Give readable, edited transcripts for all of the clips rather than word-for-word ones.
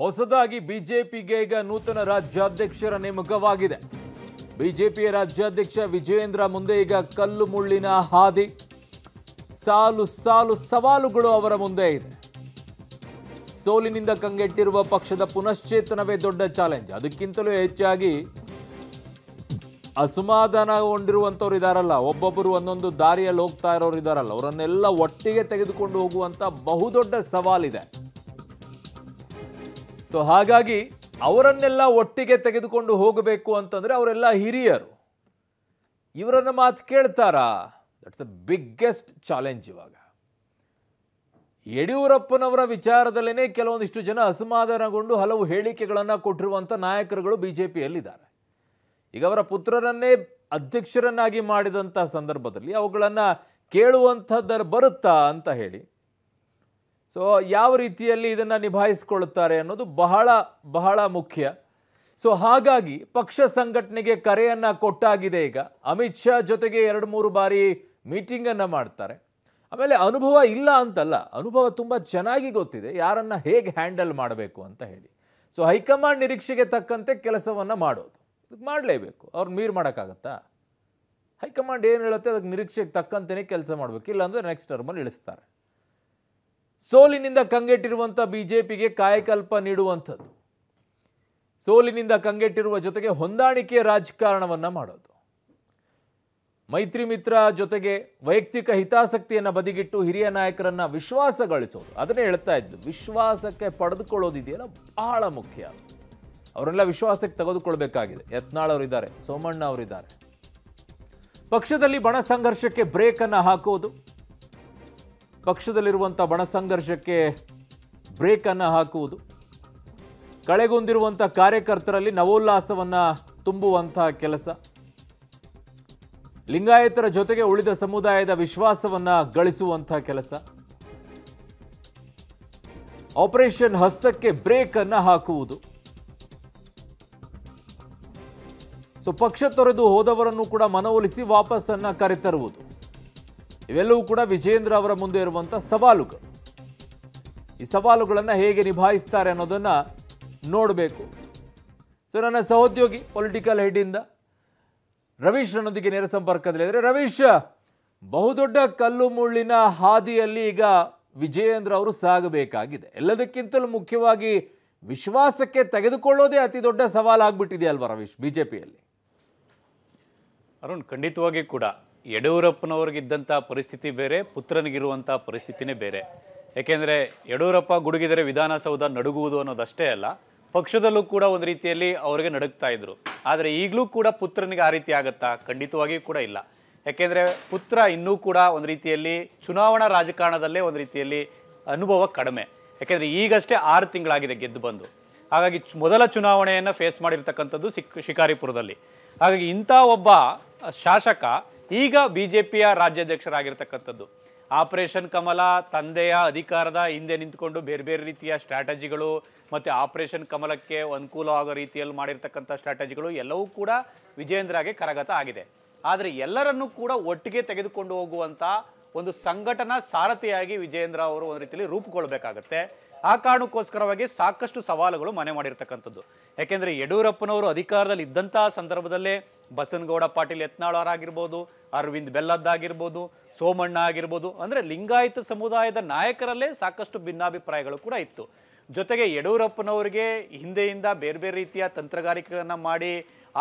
ಹೊಸದಾಗಿ ಬಿಜೆಪಿಗೆ ಈಗ ನೂತನ ರಾಜ್ಯಾಧ್ಯಕ್ಷರ ನೇಮಕವಾಗಿದೆ। ಬಿಜೆಪಿಯ ರಾಜ್ಯಾಧ್ಯಕ್ಷ ವಿಜಯೇಂದ್ರ ಮುಂದೆ ಈಗ ಕಲ್ಲು ಮುಳ್ಳಿನ ಹಾದಿ, ಸಾಲು ಸಾಲು ಸವಾಲುಗಳು ಅವರ ಮುಂದೆ ಇದೆ। ಸೋಲಿನಿಂದ ಕಂಗೆಟ್ಟಿರುವ ಪಕ್ಷದ ಪುನಶ್ಚೇತನವೇ ದೊಡ್ಡ ಚಾಲೆಂಜ್। ಅದಕ್ಕಿಂತಲೂ ಹೆಚ್ಚಾಗಿ ಅಸಮಾಧಾನಗೊಂಡಿರುವಂತವರು ಇದ್ದಾರಲ್ಲ, ಒಬ್ಬೊಬ್ಬರು ಒಂದೊಂದು ದಾರಿಯಲ್ಲಿ ಹೋಗ್ತಾ ಇರೋರು ಇದ್ದಾರಲ್ಲ, ಅವರನ್ನೆಲ್ಲ ಒಟ್ಟಿಗೆ ತೆಗೆದುಕೊಂಡು ಹೋಗುವಂತ ಬಹುದೊಡ್ಡ ಸವಾಲಿದೆ। ಸೊ ಹಾಗಾಗಿ ಅವರನ್ನೆಲ್ಲ ಒಟ್ಟಿಗೆ ತೆಗೆದುಕೊಂಡು ಹೋಗಬೇಕು ಅಂತಂದ್ರೆ ಅವರೆಲ್ಲ ಹಿರಿಯರು, ಇವರನ್ನ ಮಾತು ಕೇಳ್ತಾರಾ? That's a biggest challenge. ಇವಾಗ ಯಡಿಯೂರಪ್ಪನವರ ವಿಚಾರದಲ್ಲೇನೆ ಕೆಲವೊಂದಿಷ್ಟು ಜನ ಅಸಮಾಧಾನಗೊಂಡು ಹಲವು ಹೇಳಿಕೆಗಳನ್ನು ಕೊಟ್ಟಿರುವಂಥ ನಾಯಕರುಗಳು ಬಿಜೆಪಿಯಲ್ಲಿದ್ದಾರೆ। ಈಗ ಅವರ ಪುತ್ರರನ್ನೇ ಅಧ್ಯಕ್ಷರನ್ನಾಗಿ ಮಾಡಿದಂಥ ಸಂದರ್ಭದಲ್ಲಿ ಅವುಗಳನ್ನು ಕೇಳುವಂಥದ್ದು ಬರುತ್ತಾ ಅಂತ ಹೇಳಿ, ಸೊ ಯಾವ ರೀತಿಯಲ್ಲಿ ಇದನ್ನು ನಿಭಾಯಿಸಿಕೊಳ್ಳುತ್ತಾರೆ ಅನ್ನೋದು ಬಹಳ ಬಹಳ ಮುಖ್ಯ। ಸೊ ಹಾಗಾಗಿ ಪಕ್ಷ ಸಂಘಟನೆಗೆ ಕರೆಯನ್ನು ಕೊಟ್ಟಾಗಿದೆ। ಈಗ ಅಮಿತ್ ಶಾ ಜೊತೆಗೆ 2-3 ಬಾರಿ ಮೀಟಿಂಗನ್ನು ಮಾಡ್ತಾರೆ। ಆಮೇಲೆ ಅನುಭವ ಇಲ್ಲ ಅಂತಲ್ಲ, ಅನುಭವ ತುಂಬ ಚೆನ್ನಾಗಿ ಗೊತ್ತಿದೆ ಯಾರನ್ನು ಹೇಗೆ ಹ್ಯಾಂಡಲ್ ಮಾಡಬೇಕು ಅಂತ ಹೇಳಿ। ಸೊ ಹೈಕಮಾಂಡ್ ನಿರೀಕ್ಷೆಗೆ ತಕ್ಕಂತೆ ಕೆಲಸವನ್ನು ಮಾಡೋದು, ಇದಕ್ಕೆ ಮಾಡಲೇಬೇಕು, ಅವ್ರು ಮೀರು ಮಾಡೋಕ್ಕಾಗತ್ತಾ? ಹೈಕಮಾಂಡ್ ಏನು ಹೇಳುತ್ತೆ ಅದಕ್ಕೆ ನಿರೀಕ್ಷೆಗೆ ತಕ್ಕಂತೆಯೇ ಕೆಲಸ ಮಾಡಬೇಕು, ಇಲ್ಲಾಂದರೆ ನೆಕ್ಸ್ಟ್ ಟರ್ಮಲ್ಲಿ ಇಳಿಸ್ತಾರೆ। ಸೋಲಿನಿಂದ ಕಂಗೆಟ್ಟಿರುವಂಥ ಬಿಜೆಪಿಗೆ ಕಾಯಕಲ್ಪ ನೀಡುವಂಥದ್ದು, ಸೋಲಿನಿಂದ ಕಂಗೆಟ್ಟಿರುವ ಜೊತೆಗೆ ಹೊಂದಾಣಿಕೆಯ ರಾಜಕಾರಣವನ್ನು ಮಾಡೋದು, ಮೈತ್ರಿ ಮಿತ್ರ ಜೊತೆಗೆ ವೈಯಕ್ತಿಕ ಹಿತಾಸಕ್ತಿಯನ್ನು ಬದಿಗಿಟ್ಟು ಹಿರಿಯ ನಾಯಕರನ್ನು ವಿಶ್ವಾಸ ಗಳಿಸೋದು, ಅದನ್ನೇ ಹೇಳ್ತಾ ಇದ್ದು ವಿಶ್ವಾಸಕ್ಕೆ ಪಡೆದುಕೊಳ್ಳೋದಿದೆಯಲ್ಲ ಬಹಳ ಮುಖ್ಯ। ಅವರೆಲ್ಲ ವಿಶ್ವಾಸಕ್ಕೆ ತೆಗೆದುಕೊಳ್ಬೇಕಾಗಿದೆ। ಯತ್ನಾಳ್ ಅವರಿದ್ದಾರೆ, ಸೋಮಣ್ಣ ಅವರಿದ್ದಾರೆ। ಪಕ್ಷದಲ್ಲಿ ಬಣ ಸಂಘರ್ಷಕ್ಕೆ ಬ್ರೇಕನ್ನು ಹಾಕೋದು, ಪಕ್ಷದಲ್ಲಿರುವಂಥ ಬಣ ಸಂಘರ್ಷಕ್ಕೆ ಬ್ರೇಕನ್ನು ಹಾಕುವುದು, ಕಳೆಗೊಂಡಿರುವಂಥ ಕಾರ್ಯಕರ್ತರಲ್ಲಿ ನವೋಲ್ಲಾಸವನ್ನು ತುಂಬುವಂಥ ಕೆಲಸ, ಲಿಂಗಾಯತರ ಜೊತೆಗೆ ಉಳಿದ ಸಮುದಾಯದ ವಿಶ್ವಾಸವನ್ನು ಗಳಿಸುವಂಥ ಕೆಲಸ, ಆಪರೇಷನ್ ಹಸ್ತಕ್ಕೆ ಬ್ರೇಕನ್ನು ಹಾಕುವುದು। ಸೊ ಪಕ್ಷ ತೊರೆದು ಹೋದವರನ್ನು ಕೂಡ ಮನವೊಲಿಸಿ ವಾಪಸ್ಸನ್ನು ಕರೆತರುವುದು, ಇವೆಲ್ಲವೂ ಕೂಡ ವಿಜಯೇಂದ್ರ ಅವರ ಮುಂದೆ ಇರುವಂಥ ಸವಾಲುಗಳು। ಈ ಸವಾಲುಗಳನ್ನು ಹೇಗೆ ನಿಭಾಯಿಸ್ತಾರೆ ಅನ್ನೋದನ್ನು ನೋಡಬೇಕು। ಸೊ ನನ್ನ ಸಹೋದ್ಯೋಗಿ ಪೊಲಿಟಿಕಲ್ ಹೆಡ್ಡಿಂದ ರವೀಶ್ ನನ್ನೊಂದಿಗೆ ನೇರ ಸಂಪರ್ಕದಲ್ಲಿದ್ದರೆ, ರವೀಶ್, ಬಹುದೊಡ್ಡ ಕಲ್ಲು ಮುಳ್ಳಿನ ಹಾದಿಯಲ್ಲಿ ಈಗ ವಿಜಯೇಂದ್ರ ಅವರು ಸಾಗಬೇಕಾಗಿದೆ। ಎಲ್ಲದಕ್ಕಿಂತಲೂ ಮುಖ್ಯವಾಗಿ ವಿಶ್ವಾಸಕ್ಕೆ ತೆಗೆದುಕೊಳ್ಳೋದೇ ಅತಿ ದೊಡ್ಡ ಸವಾಲಾಗ್ಬಿಟ್ಟಿದೆ ಅಲ್ವಾ ರವೀಶ್ ಬಿಜೆಪಿಯಲ್ಲಿ? ಅರುಣ್, ಖಂಡಿತವಾಗಿ ಕೂಡ ಯಡಿಯೂರಪ್ಪನವ್ರಿಗಿದ್ದಂಥ ಪರಿಸ್ಥಿತಿ ಬೇರೆ, ಪುತ್ರನಿಗಿರುವಂಥ ಪರಿಸ್ಥಿತಿನೇ ಬೇರೆ। ಏಕೆಂದರೆ ಯಡಿಯೂರಪ್ಪ ಗುಡುಗಿದರೆ ವಿಧಾನಸೌಧ ನಡುಗುವುದು ಅನ್ನೋದಷ್ಟೇ ಅಲ್ಲ, ಪಕ್ಷದಲ್ಲೂ ಕೂಡ ಒಂದು ರೀತಿಯಲ್ಲಿ ಅವರಿಗೆ ನಡುಗ್ತಾ ಇದ್ರು। ಆದರೆ ಈಗಲೂ ಕೂಡ ಪುತ್ರನಿಗೆ ಆ ರೀತಿ ಆಗುತ್ತಾ? ಖಂಡಿತವಾಗಿಯೂ ಕೂಡ ಇಲ್ಲ। ಯಾಕೆಂದರೆ ಪುತ್ರ ಇನ್ನೂ ಕೂಡ ಒಂದು ರೀತಿಯಲ್ಲಿ ಚುನಾವಣಾ ರಾಜಕಾರಣದಲ್ಲೇ ಒಂದು ರೀತಿಯಲ್ಲಿ ಅನುಭವ ಕಡಿಮೆ। ಯಾಕೆಂದರೆ ಈಗಷ್ಟೇ 6 ತಿಂಗಳಾಗಿದೆ ಗೆದ್ದು ಬಂದು, ಹಾಗಾಗಿ ಮೊದಲ ಚುನಾವಣೆಯನ್ನು ಫೇಸ್ ಮಾಡಿರ್ತಕ್ಕಂಥದ್ದು ಶಿಕಾರಿಪುರದಲ್ಲಿ। ಹಾಗಾಗಿ ಇಂಥ ಒಬ್ಬ ಶಾಸಕ ಈಗ ಬಿಜೆಪಿಯ ರಾಜ್ಯಾಧ್ಯಕ್ಷರಾಗಿರ್ತಕ್ಕಂಥದ್ದು, ಆಪರೇಷನ್ ಕಮಲ, ತಂದೆಯ ಅಧಿಕಾರದ ಹಿಂದೆ ನಿಂತ್ಕೊಂಡು ಬೇರೆ ಬೇರೆ ರೀತಿಯ ಸ್ಟ್ರಾಟಜಿಗಳು ಮತ್ತು ಆಪರೇಷನ್ ಕಮಲಕ್ಕೆ ಅನುಕೂಲ ಆಗೋ ರೀತಿಯಲ್ಲಿ ಮಾಡಿರ್ತಕ್ಕಂಥ ಸ್ಟ್ರಾಟಜಿಗಳು ಎಲ್ಲವೂ ಕೂಡ ವಿಜಯೇಂದ್ರಗೆ ಕರಗತ ಆಗಿದೆ। ಆದರೆ ಎಲ್ಲರನ್ನೂ ಕೂಡ ಒಟ್ಟಿಗೆ ತೆಗೆದುಕೊಂಡು ಹೋಗುವಂಥ ಒಂದು ಸಂಘಟನಾ ಸಾರಥಿಯಾಗಿ ವಿಜಯೇಂದ್ರ ಅವರು ಒಂದು ರೀತಿಯಲ್ಲಿ ರೂಪುಗೊಳ್ಳಬೇಕಾಗತ್ತೆ। ಆ ಕಾರಣಕ್ಕೋಸ್ಕರವಾಗಿ ಸಾಕಷ್ಟು ಸವಾಲುಗಳು ಮನೆ ಮಾಡಿರ್ತಕ್ಕಂಥದ್ದು। ಯಾಕೆಂದರೆ ಯಡಿಯೂರಪ್ಪನವರು ಅಧಿಕಾರದಲ್ಲಿ ಇದ್ದಂಥ ಸಂದರ್ಭದಲ್ಲೇ ಬಸನಗೌಡ ಪಾಟೀಲ್ ಯತ್ನಾಳ್ ಅವರಾಗಿರ್ಬೋದು, ಅರವಿಂದ್ ಬೆಲ್ಲದ್ದಾಗಿರ್ಬೋದು, ಸೋಮಣ್ಣ ಆಗಿರ್ಬೋದು, ಅಂದರೆ ಲಿಂಗಾಯತ ಸಮುದಾಯದ ನಾಯಕರಲ್ಲೇ ಸಾಕಷ್ಟು ಭಿನ್ನಾಭಿಪ್ರಾಯಗಳು ಕೂಡ ಇತ್ತು। ಜೊತೆಗೆ ಯಡಿಯೂರಪ್ಪನವರಿಗೆ ಹಿಂದೆಯಿಂದ ಬೇರೆ ಬೇರೆ ರೀತಿಯ ತಂತ್ರಗಾರಿಕೆಗಳನ್ನು ಮಾಡಿ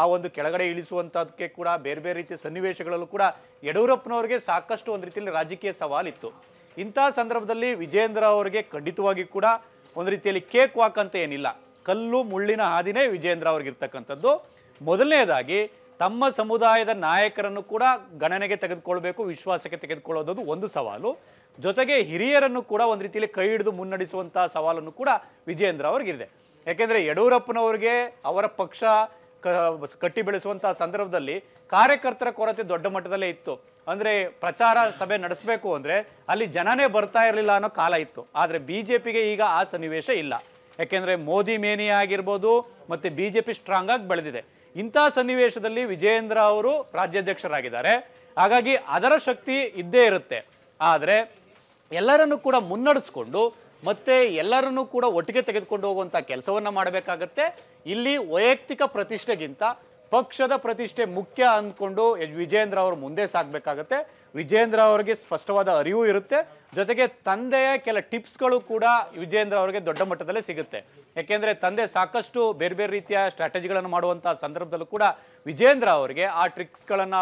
ಆ ಒಂದು ಕೆಳಗಡೆ ಇಳಿಸುವಂಥದಕ್ಕೆ ಕೂಡ ಬೇರೆ ಬೇರೆ ರೀತಿಯ ಸನ್ನಿವೇಶಗಳಲ್ಲೂ ಕೂಡ ಯಡಿಯೂರಪ್ಪನವ್ರಿಗೆ ಸಾಕಷ್ಟು ಒಂದು ರೀತಿಯಲ್ಲಿ ರಾಜಕೀಯ ಸವಾಲಿತ್ತು। ಇಂಥ ಸಂದರ್ಭದಲ್ಲಿ ವಿಜಯೇಂದ್ರ ಅವರಿಗೆ ಖಂಡಿತವಾಗಿ ಕೂಡ ಒಂದು ರೀತಿಯಲ್ಲಿ ಕೇಕ್ ವಾಕ್ ಅಂತ ಏನಿಲ್ಲ, ಕಲ್ಲು ಮುಳ್ಳಿನ ಹಾದಿನೇ ವಿಜಯೇಂದ್ರ ಅವ್ರಿಗಿರ್ತಕ್ಕಂಥದ್ದು। ಮೊದಲನೇದಾಗಿ ತಮ್ಮ ಸಮುದಾಯದ ನಾಯಕರನ್ನು ಕೂಡ ಗಣನೆಗೆ ತೆಗೆದುಕೊಳ್ಬೇಕು, ವಿಶ್ವಾಸಕ್ಕೆ ತೆಗೆದುಕೊಳ್ಳೋದು ಒಂದು ಸವಾಲು, ಜೊತೆಗೆ ಹಿರಿಯರನ್ನು ಕೂಡ ಒಂದು ರೀತಿಯಲ್ಲಿ ಕೈ ಹಿಡಿದು ಮುನ್ನಡೆಸುವಂಥ ಸವಾಲನ್ನು ಕೂಡ ವಿಜಯೇಂದ್ರ ಅವ್ರಿಗಿದೆ। ಯಾಕೆಂದರೆ ಯಡಿಯೂರಪ್ಪನವ್ರಿಗೆ ಅವರ ಪಕ್ಷ ಕಟ್ಟಿ ಬೆಳೆಸುವಂಥ ಸಂದರ್ಭದಲ್ಲಿ ಕಾರ್ಯಕರ್ತರ ಕೊರತೆ ದೊಡ್ಡ ಮಟ್ಟದಲ್ಲೇ ಇತ್ತು। ಅಂದರೆ ಪ್ರಚಾರ ಸಭೆ ನಡೆಸಬೇಕು ಅಂದರೆ ಅಲ್ಲಿ ಜನನೇ ಬರ್ತಾ ಇರಲಿಲ್ಲ ಅನ್ನೋ ಕಾಲ ಇತ್ತು। ಆದರೆ ಬಿ ಜೆ ಪಿಗೆ ಈಗ ಆ ಸನ್ನಿವೇಶ ಇಲ್ಲ, ಯಾಕೆಂದರೆ ಮೋದಿ ಮೇನಿಯ ಆಗಿರ್ಬೋದು ಮತ್ತು ಬಿ ಜೆ ಪಿ ಸ್ಟ್ರಾಂಗ್ ಆಗಿ ಬೆಳೆದಿದೆ। ಇಂಥ ಸನ್ನಿವೇಶದಲ್ಲಿ ವಿಜಯೇಂದ್ರ ಅವರು ರಾಜ್ಯಾಧ್ಯಕ್ಷರಾಗಿದ್ದಾರೆ, ಹಾಗಾಗಿ ಅದರ ಶಕ್ತಿ ಇದ್ದೇ ಇರುತ್ತೆ। ಆದರೆ ಎಲ್ಲರನ್ನೂ ಕೂಡ ಮುನ್ನಡೆಸ್ಕೊಂಡು ಮತ್ತೆ ಎಲ್ಲರನ್ನೂ ಕೂಡ ಒಟ್ಟಿಗೆ ತೆಗೆದುಕೊಂಡು ಹೋಗುವಂತ ಕೆಲಸವನ್ನ ಮಾಡಬೇಕಾಗುತ್ತೆ। ಇಲ್ಲಿ ವೈಯಕ್ತಿಕ ಪ್ರತಿಷ್ಠೆಗಿಂತ ಪಕ್ಷದ ಪ್ರತಿಷ್ಠೆ ಮುಖ್ಯ ಅಂದುಕೊಂಡು ವಿಜಯೇಂದ್ರ ಅವರು ಮುಂದೆ ಸಾಗಬೇಕಾಗುತ್ತೆ। ವಿಜಯೇಂದ್ರ ಅವರಿಗೆ ಸ್ಪಷ್ಟವಾದ ಅರಿವು ಇರುತ್ತೆ, ಜೊತೆಗೆ ತಂದೆಯ ಕೆಲ ಟಿಪ್ಸ್ ಗಳು ಕೂಡ ವಿಜಯೇಂದ್ರ ಅವರಿಗೆ ದೊಡ್ಡ ಮಟ್ಟದಲ್ಲಿ ಸಿಗುತ್ತೆ। ಯಾಕೆಂದ್ರೆ ತಂದೆ ಸಾಕಷ್ಟು ಬೇರೆ ಬೇರೆ ರೀತಿಯ ಸ್ಟ್ರಾಟಜಿಗಳನ್ನು ಮಾಡುವಂತ ಸಂದರ್ಭದಲ್ಲೂ ಕೂಡ ವಿಜಯೇಂದ್ರ ಅವರಿಗೆ ಆ ಟ್ರಿಕ್ಸ್ ಗಳನ್ನು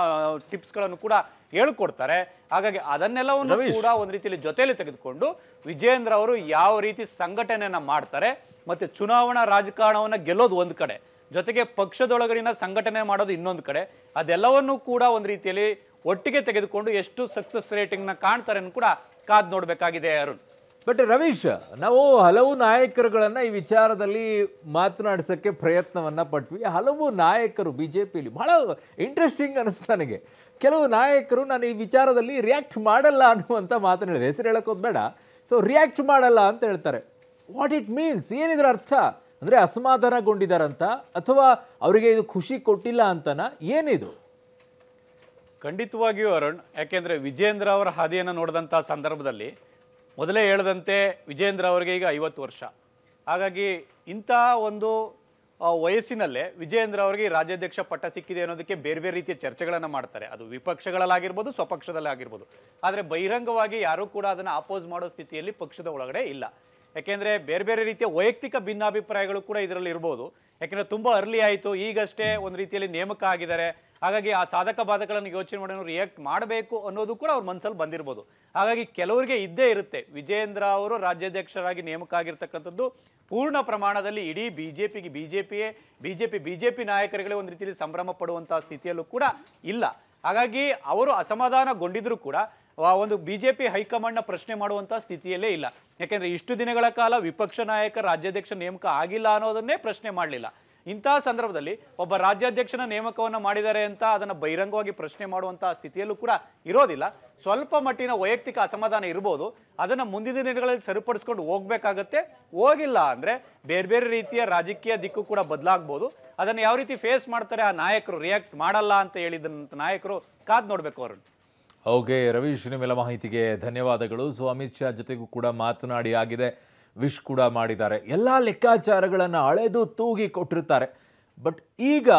ಟಿಪ್ಸ್ ಗಳನ್ನು ಕೂಡ ಹೇಳಿಕೊಡ್ತಾರೆ। ಹಾಗಾಗಿ ಅದನ್ನೆಲ್ಲವನ್ನೂ ಕೂಡ ಒಂದು ರೀತಿಯಲ್ಲಿ ಜೊತೆಯಲ್ಲಿ ತೆಗೆದುಕೊಂಡು ವಿಜಯೇಂದ್ರ ಅವರು ಯಾವ ರೀತಿ ಸಂಘಟನೆಯನ್ನು ಮಾಡ್ತಾರೆ, ಮತ್ತೆ ಚುನಾವಣಾ ರಾಜಕಾರಣವನ್ನು ಗೆಲ್ಲೋದು ಒಂದು ಕಡೆ, ಜೊತೆಗೆ ಪಕ್ಷದೊಳಗಡೆನ ಸಂಘಟನೆ ಮಾಡೋದು ಇನ್ನೊಂದು ಕಡೆ, ಅದೆಲ್ಲವನ್ನೂ ಕೂಡ ಒಂದು ರೀತಿಯಲ್ಲಿ ಒಟ್ಟಿಗೆ ತೆಗೆದುಕೊಂಡು ಎಷ್ಟು ಸಕ್ಸಸ್ ರೇಟಿಂಗ್ನ ಕಾಣ್ತಾರೆ ಕೂಡ ಕಾದು ನೋಡಬೇಕಾಗಿದೆ ಅರುಣ್। ಬಟ್ ರವೀಶ್, ನಾವು ಹಲವು ನಾಯಕರುಗಳನ್ನು ಈ ವಿಚಾರದಲ್ಲಿ ಮಾತನಾಡಿಸೋಕ್ಕೆ ಪ್ರಯತ್ನವನ್ನು ಪಟ್ವಿ। ಹಲವು ನಾಯಕರು ಬಿಜೆಪಿಯಲ್ಲಿ ಬಹಳ ಇಂಟ್ರೆಸ್ಟಿಂಗ್ ಅನಿಸ್ತು ನನಗೆ। ಕೆಲವು ನಾಯಕರು ನಾನು ಈ ವಿಚಾರದಲ್ಲಿ ರಿಯಾಕ್ಟ್ ಮಾಡಲ್ಲ ಅನ್ನುವಂಥ ಮಾತನ್ನು ಹೇಳಿದೆ, ಹೆಸರು ಹೇಳೋಕೋದು ಬೇಡ। ಸೊ ರಿಯಾಕ್ಟ್ ಮಾಡಲ್ಲ ಅಂತ ಹೇಳ್ತಾರೆ, ವಾಟ್ ಇಟ್ ಮೀನ್ಸ್, ಏನಿದ್ರ ಅರ್ಥ? ಅಂದರೆ ಅಸಮಾಧಾನಗೊಂಡಿದ್ದಾರಂತ ಅಥವಾ ಅವರಿಗೆ ಇದು ಖುಷಿ ಕೊಟ್ಟಿಲ್ಲ ಅಂತನಾ, ಏನಿದು? ಖಂಡಿತವಾಗಿಯೂ ಅರುಣ್, ಯಾಕೆಂದರೆ ವಿಜಯೇಂದ್ರ ಅವರ ಹಾದಿಯನ್ನು ನೋಡಿದಂಥ ಸಂದರ್ಭದಲ್ಲಿ ಮೊದಲೇ ಹೇಳಿದಂತೆ ವಿಜಯೇಂದ್ರ ಅವರಿಗೆ ಈಗ 50 ವರ್ಷ, ಹಾಗಾಗಿ ಇಂಥ ಒಂದು ವಯಸ್ಸಿನಲ್ಲೇ ವಿಜಯೇಂದ್ರ ಅವರಿಗೆ ರಾಜ್ಯಾಧ್ಯಕ್ಷ ಪಟ್ಟ ಸಿಕ್ಕಿದೆ ಅನ್ನೋದಕ್ಕೆ ಬೇರೆ ಬೇರೆ ರೀತಿಯ ಚರ್ಚೆಗಳನ್ನು ಮಾಡ್ತಾರೆ, ಅದು ವಿಪಕ್ಷಗಳಲ್ಲಾಗಿರ್ಬೋದು ಸ್ವಪಕ್ಷದಲ್ಲಾಗಿರ್ಬೋದು। ಆದರೆ ಬಹಿರಂಗವಾಗಿ ಯಾರೂ ಕೂಡ ಅದನ್ನು ಅಪೋಸ್ ಮಾಡೋ ಸ್ಥಿತಿಯಲ್ಲಿ ಪಕ್ಷದ ಒಳಗಡೆ ಇಲ್ಲ। ಯಾಕೆಂದರೆ ಬೇರೆ ಬೇರೆ ರೀತಿಯ ವೈಯಕ್ತಿಕ ಭಿನ್ನಾಭಿಪ್ರಾಯಗಳು ಕೂಡ ಇದರಲ್ಲಿ ಇರ್ಬೋದು, ಯಾಕೆಂದರೆ ತುಂಬ ಅರ್ಲಿ ಆಯಿತು, ಈಗಷ್ಟೇ ಒಂದು ರೀತಿಯಲ್ಲಿ ನೇಮಕ ಆಗಿದ್ದಾರೆ, ಹಾಗಾಗಿ ಆ ಸಾಧಕ ಬಾಧಕಗಳನ್ನು ಯೋಚನೆ ಮಾಡೋರು ರಿಯಾಕ್ಟ್ ಮಾಡಬೇಕು ಅನ್ನೋದು ಕೂಡ ಅವ್ರ ಮನಸ್ಸಲ್ಲಿ ಬಂದಿರ್ಬೋದು। ಹಾಗಾಗಿ ಕೆಲವರಿಗೆ ಇದ್ದೇ ಇರುತ್ತೆ, ವಿಜಯೇಂದ್ರ ಅವರು ರಾಜ್ಯಾಧ್ಯಕ್ಷರಾಗಿ ನೇಮಕ ಆಗಿರ್ತಕ್ಕಂಥದ್ದು ಪೂರ್ಣ ಪ್ರಮಾಣದಲ್ಲಿ ಇಡೀ ಬಿಜೆಪಿ ನಾಯಕರುಗಳೇ ಒಂದು ರೀತಿಯಲ್ಲಿ ಸಂಭ್ರಮ ಪಡುವಂಥ ಸ್ಥಿತಿಯಲ್ಲೂ ಕೂಡ ಇಲ್ಲ। ಹಾಗಾಗಿ ಅವರು ಅಸಮಾಧಾನಗೊಂಡಿದ್ರೂ ಕೂಡ ಒಂದು ಬಿಜೆಪಿ ಹೈಕಮಾಂಡ್ನ ಪ್ರಶ್ನೆ ಮಾಡುವಂಥ ಸ್ಥಿತಿಯಲ್ಲೇ ಇಲ್ಲ, ಯಾಕೆಂದರೆ ಇಷ್ಟು ದಿನಗಳ ಕಾಲ ವಿಪಕ್ಷ ನಾಯಕ ರಾಜ್ಯಾಧ್ಯಕ್ಷ ನೇಮಕ ಆಗಿಲ್ಲ ಅನ್ನೋದನ್ನೇ ಪ್ರಶ್ನೆ ಮಾಡಲಿಲ್ಲ। ಇಂಥ ಸಂದರ್ಭದಲ್ಲಿ ಒಬ್ಬ ರಾಜ್ಯಾಧ್ಯಕ್ಷನ ನೇಮಕವನ್ನು ಮಾಡಿದ್ದಾರೆ ಅಂತ ಅದನ್ನು ಬಹಿರಂಗವಾಗಿ ಪ್ರಶ್ನೆ ಮಾಡುವಂಥ ಸ್ಥಿತಿಯಲ್ಲೂ ಕೂಡ ಇರೋದಿಲ್ಲ। ಸ್ವಲ್ಪ ಮಟ್ಟಿನ ವೈಯಕ್ತಿಕ ಅಸಮಾಧಾನ ಇರ್ಬೋದು, ಅದನ್ನು ಮುಂದಿನ ದಿನಗಳಲ್ಲಿ ಸರಿಪಡಿಸ್ಕೊಂಡು ಹೋಗಬೇಕಾಗತ್ತೆ। ಹೋಗಿಲ್ಲ ಅಂದರೆ ಬೇರೆ ಬೇರೆ ರೀತಿಯ ರಾಜಕೀಯ ದಿಕ್ಕು ಕೂಡ ಬದಲಾಗ್ಬೋದು, ಅದನ್ನು ಯಾವ ರೀತಿ ಫೇಸ್ ಮಾಡ್ತಾರೆ ಆ ನಾಯಕರು, ರಿಯಾಕ್ಟ್ ಮಾಡಲ್ಲ ಅಂತ ಹೇಳಿದಂಥ ನಾಯಕರು ಕಾದು ನೋಡಬೇಕು ಅರುಣ್। ಓಕೆ ರವೀಶ್, ನಿಮ್ಮೆಲ್ಲ ಮಾಹಿತಿಗೆ ಧನ್ಯವಾದಗಳು। ಸೊ ಅಮಿತ್ ಶಾ ಜೊತೆಗೂ ಕೂಡ ಮಾತನಾಡಿ ಆಗಿದೆ, ವಿಶ್ ಕೂಡ ಮಾಡಿದ್ದಾರೆ, ಎಲ್ಲ ಲೆಕ್ಕಾಚಾರಗಳನ್ನು ಅಳೆದು ತೂಗಿ ಕೊಟ್ಟಿರ್ತಾರೆ। ಬಟ್ ಈಗ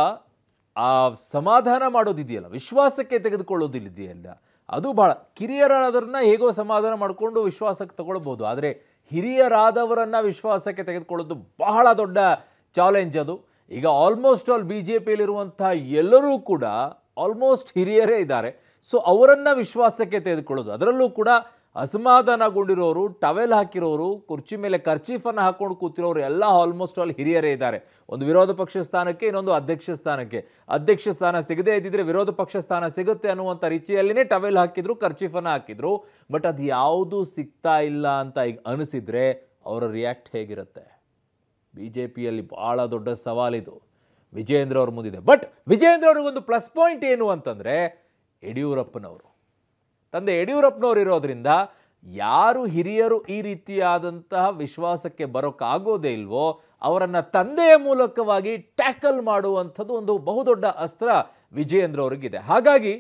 ಆ ಸಮಾಧಾನ ಮಾಡೋದಿದೆಯಲ್ಲ, ವಿಶ್ವಾಸಕ್ಕೆ ತೆಗೆದುಕೊಳ್ಳೋದಿಲ್ಲ, ಅದು ಭಾಳ ಕಿರಿಯರಾದರನ್ನ ಹೇಗೋ ಸಮಾಧಾನ ಮಾಡಿಕೊಂಡು ವಿಶ್ವಾಸಕ್ಕೆ ತಗೊಳ್ಬೋದು, ಆದರೆ ಹಿರಿಯರಾದವರನ್ನು ವಿಶ್ವಾಸಕ್ಕೆ ತೆಗೆದುಕೊಳ್ಳೋದು ಬಹಳ ದೊಡ್ಡ ಚಾಲೆಂಜ್ ಅದು। ಈಗ ಆಲ್ಮೋಸ್ಟ್ ಆಲ್ ಬಿ ಜೆ ಪಿಯಲ್ಲಿರುವಂಥ ಎಲ್ಲರೂ ಕೂಡ ಆಲ್ಮೋಸ್ಟ್ ಹಿರಿಯರೇ ಇದ್ದಾರೆ, ಸೊ ಅವರನ್ನು ವಿಶ್ವಾಸಕ್ಕೆ ತೆಗೆದುಕೊಳ್ಳೋದು, ಅದರಲ್ಲೂ ಕೂಡ ಅಸಮಾಧಾನಗೊಂಡಿರೋರು, ಟವೆಲ್ ಹಾಕಿರೋರು, ಕುರ್ಚಿ ಮೇಲೆ ಕರ್ಚೀಫನ್ನು ಹಾಕ್ಕೊಂಡು ಕೂತಿರೋರು ಎಲ್ಲ ಆಲ್ಮೋಸ್ಟ್ ಆಲ್ ಹಿರಿಯರೇ ಇದ್ದಾರೆ। ಒಂದು ವಿರೋಧ ಪಕ್ಷ ಸ್ಥಾನಕ್ಕೆ, ಇನ್ನೊಂದು ಅಧ್ಯಕ್ಷ ಸ್ಥಾನಕ್ಕೆ, ಅಧ್ಯಕ್ಷ ಸ್ಥಾನ ಸಿಗದೇ ಇದ್ದಿದ್ರೆ ವಿರೋಧ ಪಕ್ಷ ಸ್ಥಾನ ಸಿಗುತ್ತೆ ಅನ್ನುವಂಥ ರೀತಿಯಲ್ಲಿನೇ ಟವೆಲ್ ಹಾಕಿದ್ರು, ಕರ್ಚೀಫನ್ನು ಹಾಕಿದ್ರು, ಬಟ್ ಅದು ಯಾವುದೂ ಸಿಗ್ತಾ ಇಲ್ಲ ಅಂತ ಈಗ ಅನಿಸಿದರೆ ಅವರ ರಿಯಾಕ್ಟ್ ಹೇಗಿರುತ್ತೆ? ಬಿ ಜೆ ಪಿಯಲ್ಲಿ ಭಾಳ ದೊಡ್ಡ ಸವಾಲಿದು ವಿಜಯೇಂದ್ರ ಅವ್ರ ಮುಂದಿದೆ। ಬಟ್ ವಿಜಯೇಂದ್ರ ಅವ್ರಿಗೊಂದು ಪ್ಲಸ್ ಪಾಯಿಂಟ್ ಏನು ಅಂತಂದರೆ, ಯಡಿಯೂರಪ್ಪನವರು, ತಂದೆ ಯಡಿಯೂರಪ್ಪನವರು ಇರೋದ್ರಿಂದ ಯಾರು ಹಿರಿಯರು ಈ ರೀತಿಯಾದಂತಹ ವಿಶ್ವಾಸಕ್ಕೆ ಬರೋಕ್ಕಾಗೋದೇ ಇಲ್ವೋ ಅವರನ್ನು ತಂದೆಯ ಮೂಲಕವಾಗಿ ಟ್ಯಾಕಲ್ ಮಾಡುವಂಥದ್ದು ಒಂದು ಬಹುದೊಡ್ಡ ಅಸ್ತ್ರ ವಿಜಯೇಂದ್ರ ಅವರಿಗಿದೆ। ಹಾಗಾಗಿ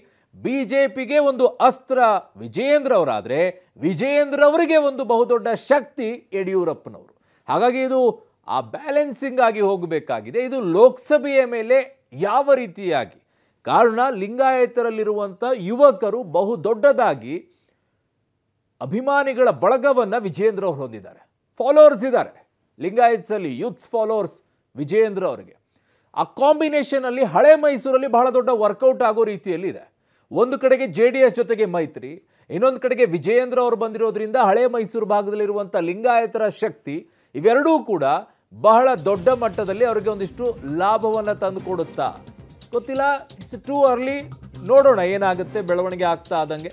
ಬಿ ಜೆ ಪಿಗೆ ಒಂದು ಅಸ್ತ್ರ ವಿಜಯೇಂದ್ರ ಅವರಾದರೆ, ವಿಜಯೇಂದ್ರ ಅವರಿಗೆ ಒಂದು ಬಹುದೊಡ್ಡ ಶಕ್ತಿ ಯಡಿಯೂರಪ್ಪನವರು। ಹಾಗಾಗಿ ಇದು ಆ ಬ್ಯಾಲೆನ್ಸಿಂಗ್ ಆಗಿ ಹೋಗಬೇಕಾಗಿದೆ। ಇದು ಲೋಕಸಭೆಯ ಮೇಲೆ ಯಾವ ರೀತಿಯಾಗಿ, ಕಾರಣ ಲಿಂಗಾಯತರಲ್ಲಿರುವಂಥ ಯುವಕರು ಬಹುದೊಡ್ಡದಾಗಿ ಅಭಿಮಾನಿಗಳ ಬಳಗವನ್ನು ವಿಜಯೇಂದ್ರ ಅವರು ಹೊಂದಿದ್ದಾರೆ, ಫಾಲೋವರ್ಸ್ ಇದ್ದಾರೆ ಲಿಂಗಾಯತ್ಸಲ್ಲಿ, ಯೂತ್ಸ್ ಫಾಲೋವರ್ಸ್ ವಿಜಯೇಂದ್ರ ಅವರಿಗೆ। ಆ ಕಾಂಬಿನೇಷನಲ್ಲಿ ಹಳೆ ಮೈಸೂರಲ್ಲಿ ಬಹಳ ದೊಡ್ಡ ವರ್ಕೌಟ್ ಆಗೋ ರೀತಿಯಲ್ಲಿ ಇದೆ। ಒಂದು ಕಡೆಗೆ JDS ಜೊತೆಗೆ ಮೈತ್ರಿ, ಇನ್ನೊಂದು ಕಡೆಗೆ ವಿಜಯೇಂದ್ರ ಅವರು ಬಂದಿರೋದ್ರಿಂದ ಹಳೆ ಮೈಸೂರು ಭಾಗದಲ್ಲಿರುವಂಥ ಲಿಂಗಾಯತರ ಶಕ್ತಿ, ಇವೆರಡೂ ಕೂಡ ಬಹಳ ದೊಡ್ಡ ಮಟ್ಟದಲ್ಲಿ ಅವರಿಗೆ ಒಂದಿಷ್ಟು ಲಾಭವನ್ನು ತಂದುಕೊಡುತ್ತಾ ಗೊತ್ತಿಲ್ಲ, ಇಟ್ಸ್ ಟೂ ಅರ್ಲಿ, ನೋಡೋಣ ಏನಾಗುತ್ತೆ, ಬೆಳವಣಿಗೆ ಆಗ್ತಾ ಆದಂಗೆ।